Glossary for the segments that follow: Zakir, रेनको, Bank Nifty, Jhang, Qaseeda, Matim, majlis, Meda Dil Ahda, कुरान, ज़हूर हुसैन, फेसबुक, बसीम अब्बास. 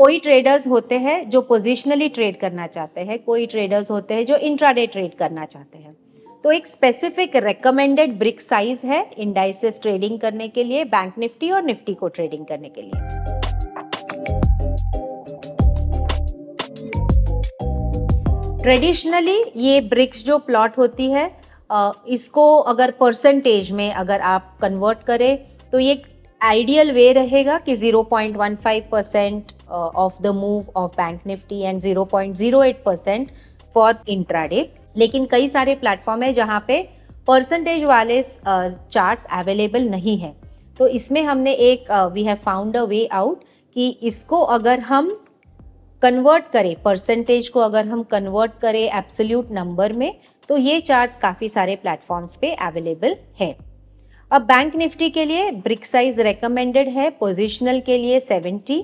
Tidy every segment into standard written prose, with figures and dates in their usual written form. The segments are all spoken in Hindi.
कोई ट्रेडर्स होते हैं जो पोजिशनली ट्रेड करना चाहते हैं, कोई ट्रेडर्स होते हैं जो इंट्राडे ट्रेड करना चाहते हैं। तो एक स्पेसिफिक रिकमेंडेड ब्रिक साइज है इंडाइसेस ट्रेडिंग करने के लिए, बैंक निफ्टी और निफ्टी को ट्रेडिंग करने के लिए। ट्रेडिशनली ये ब्रिक्स जो प्लॉट होती है, इसको अगर परसेंटेज में अगर आप कन्वर्ट करें तो ये आइडियल वे रहेगा कि 0.15% of the move of bank Nifty and 0.08% for intraday. लेकिन कई सारे प्लेटफॉर्म है जहाँ पे परसेंटेज वाले चार्ट्स अवेलेबल नहीं है, तो इसमें हमने एक we have found a way out कि इसको अगर हम कन्वर्ट करें, परसेंटेज को अगर हम कन्वर्ट करें एब्सोल्यूट नंबर में, तो ये चार्ट्स काफ़ी सारे प्लेटफॉर्म्स पे अवेलेबल है। अब बैंक निफ्टी के लिए ब्रिक साइज रिकमेंडेड है पोजिशनल के लिए 70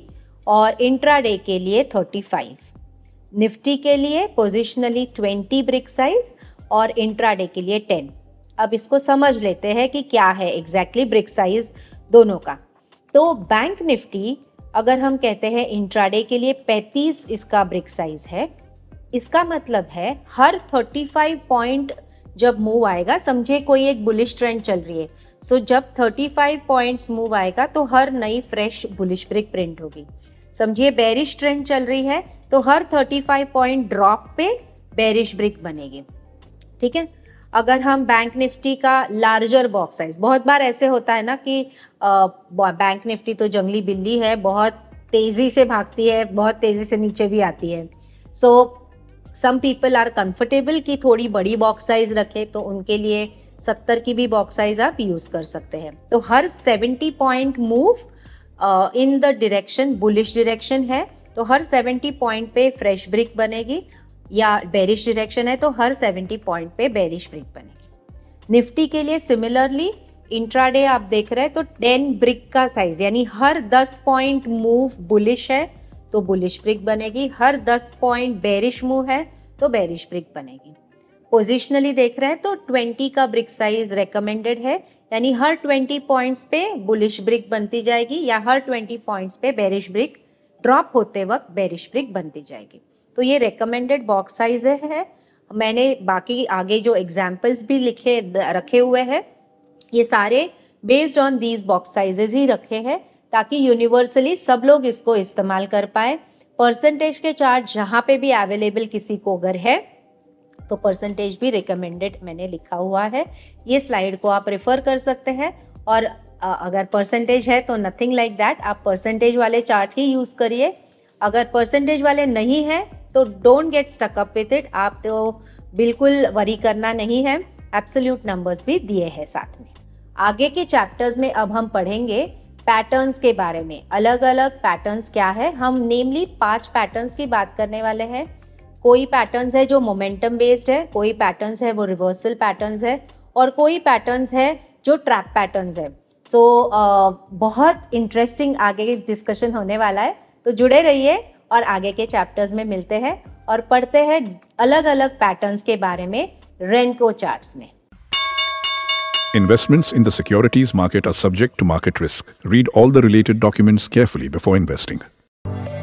और इंट्राडे के लिए 35। निफ्टी के लिए पोजिशनली 20 ब्रिक साइज और इंट्राडे के लिए 10। अब इसको समझ लेते हैं कि क्या है एग्जैक्टली ब्रिक साइज दोनों का। तो बैंक निफ्टी अगर हम कहते हैं इंट्राडे के लिए 35 इसका ब्रिक साइज है, इसका मतलब है हर 35 पॉइंट जब मूव आएगा, समझे कोई एक बुलिश ट्रेंड चल रही है, सो जब 35 पॉइंट्स मूव आएगा तो हर नई फ्रेश बुलिश ब्रिक प्रिंट होगी। समझिए बेरिश ट्रेंड चल रही है तो हर 35 पॉइंट ड्रॉप पे बेरिश ब्रिक बनेगी, ठीक है। अगर हम बैंक निफ्टी का लार्जर बॉक्स साइज, बहुत बार ऐसे होता है ना कि बैंक निफ्टी तो जंगली बिल्ली है, बहुत तेज़ी से भागती है, बहुत तेज़ी से नीचे भी आती है। So some people are comfortable कि थोड़ी बड़ी बॉक्स साइज रखें, तो उनके लिए 70 की भी बॉक्स साइज आप यूज़ कर सकते हैं। तो हर 70 point move in the direction, bullish direction है तो हर 70 पॉइंट पे फ्रेश ब्रिक बनेगी, या बेरिश डायरेक्शन है तो हर 70 पॉइंट पे बेरिश ब्रिक बनेगी। निफ्टी के लिए सिमिलरली इंट्राडे आप देख रहे हैं तो 10 ब्रिक का साइज, यानी हर 10 पॉइंट मूव बुलिश है तो बुलिश ब्रिक बनेगी, हर 10 पॉइंट बेरिश मूव है तो बेरिश ब्रिक बनेगी। पोजिशनली देख रहे हैं तो 20 का ब्रिक साइज रिकमेंडेड है, यानी हर 20 पॉइंट्स पे बुलिश ब्रिक बनती जाएगी या हर 20 पॉइंट्स पे बेरिश ब्रिक, ड्रॉप होते वक्त बेरिश ब्रिक बनती जाएगी। तो ये रेकमेंडेड बॉक्स साइज है। मैंने बाकी आगे जो एग्जाम्पल्स भी लिखे रखे हुए हैं, ये सारे based on these box sizes ही रखे हैं ताकि यूनिवर्सली सब लोग इसको इस्तेमाल कर पाए। परसेंटेज के चार्ट जहाँ पे भी अवेलेबल किसी को अगर है तो परसेंटेज भी रिकमेंडेड मैंने लिखा हुआ है, ये स्लाइड को आप रेफर कर सकते हैं। और अगर परसेंटेज है तो नथिंग लाइक दैट, आप परसेंटेज वाले चार्ट ही यूज़ करिए। अगर परसेंटेज वाले नहीं है तो don't get stuck up with it, आप तो बिल्कुल वरी करना नहीं है, एब्सोल्यूट नंबर्स भी दिए हैं साथ में। आगे के चैप्टर्स में अब हम पढ़ेंगे पैटर्न्स के बारे में, अलग अलग पैटर्न्स क्या है। हम नेमली 5 पैटर्न्स की बात करने वाले हैं। कोई पैटर्न्स है जो मोमेंटम बेस्ड है, कोई पैटर्न्स है वो रिवर्सल पैटर्न्स है, और कोई पैटर्न्स है जो ट्रैप पैटर्न्स है। सो बहुत इंटरेस्टिंग आगे डिस्कशन होने वाला है, तो जुड़े रहिए और आगे के चैप्टर्स में मिलते हैं और पढ़ते हैं अलग अलग पैटर्न्स के बारे में रेनको चार्ट्स में। Investments in the securities market are subject to market risk. Read all the related documents carefully before investing.